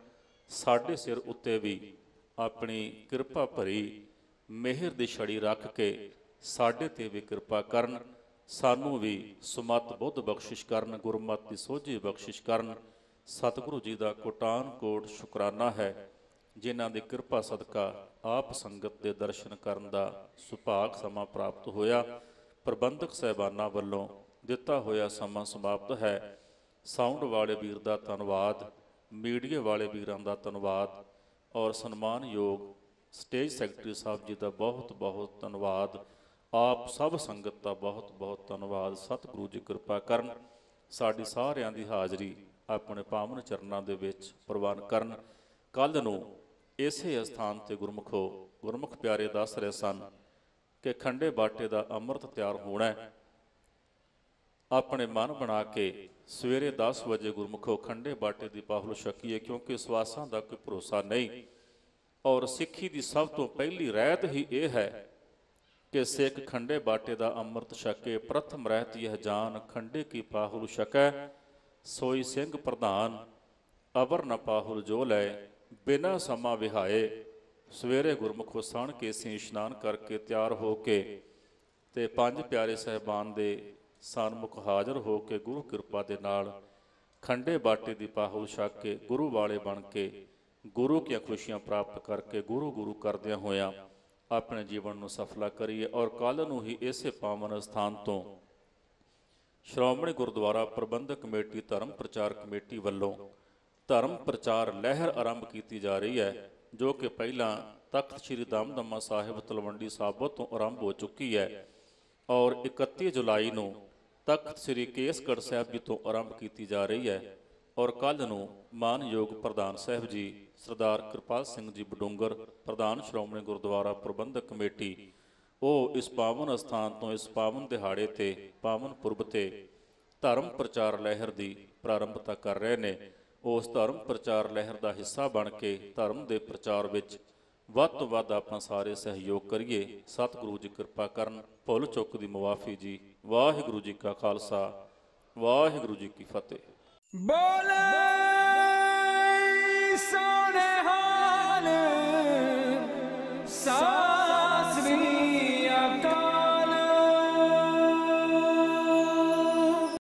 साढ़े सिर उत्ते भी अपनी कृपा भरी मेहर की छड़ी रख के साढ़े ते भी कृपा करन, सानू भी सुमत बुद्ध बख्शिश करन, गुरमत की सोझी बख्शिश करन। सतगुरु जी का कोटान कोट शुकराना है जिन्हां दी कृपा सदका आप संगत के दर्शन करन दा सुभाग समा प्राप्त होया। प्रबंधक साहिबाना वल्लों दिता होया समा समाप्त है। साउंड वाले वीर दा धन्नवाद, मीडिया वाले वीरां दा धन्नवाद और सन्मान योग स्टेज सैकटरी साहब जी का बहुत बहुत धन्नवाद। आप सब संगत का बहुत बहुत धन्नवाद। सतगुरु जी कृपा करन साडी सारियां दी हाजरी अपने पावन चरनां दे विच प्रवान करन। कल नूं इसे अस्थान ते गुरमुखो गुरमुख प्यारे दस रहे सन कि खंडे बाटे का अमृत तैयार होना है। अपने मन बना के सवेरे दस बजे गुरमुखो खंडे बाटे की पाहुल छकीए, क्योंकि स्वासां का कोई भरोसा नहीं। और सिक्खी की सब तो पहली रहत ही यह है कि सिख खंडे बाटे का अमृत छके। प्रथम रहत यह जान खंडे की पाहुल छकै, सोई सिंह प्रधान अबर न पाहुल जो लै। बिना समा विहाए सवेरे गुरमुखो सन के सी इशनान करके तैयार हो के ते पंज प्यारे साहिबान दे सन्मुख हाज़र हो के गुरु कृपा दे नाल खंडे बाटे दी पाहुल छक के गुरु वाले बन के गुरु की खुशियां प्राप्त करके गुरु गुरु करदियां होया अपने जीवन नूं सफला करिए। और कल नूं ही इसे पावन स्थान तो श्रोमणी गुरुद्वारा प्रबंधक कमेटी धर्म प्रचार कमेटी वल्लों धर्म प्रचार लहर आरंभ की जा रही है, जो कि पहला तख्त श्री दमदमा साहिब तलवंडी साबो तो आरंभ हो चुकी है और इकतीस जुलाई को तख्त श्री केसगढ़ साहब जी तो आरंभ की जा रही है। और कल नूं मानयोग प्रधान साहब जी सरदार कृपाल सिंह जी बडूंगर प्रधान श्रोमणी गुरुद्वारा प्रबंधक कमेटी वो इस पावन अस्थान तो इस पावन दिहाड़े ते पावन पुरब ते धर्म प्रचार लहर की प्रारंभता कर रहे ने। उस धर्म प्रचार लहर का हिस्सा बन के धर्म के प्रचार विच वध तों वध आपां सारे सहयोग करिए। सतगुरु जी कृपा करन। भुल चुक दी मुआफी जी। वाहिगुरू जी का खालसा, वाहिगुरू जी की फतेह।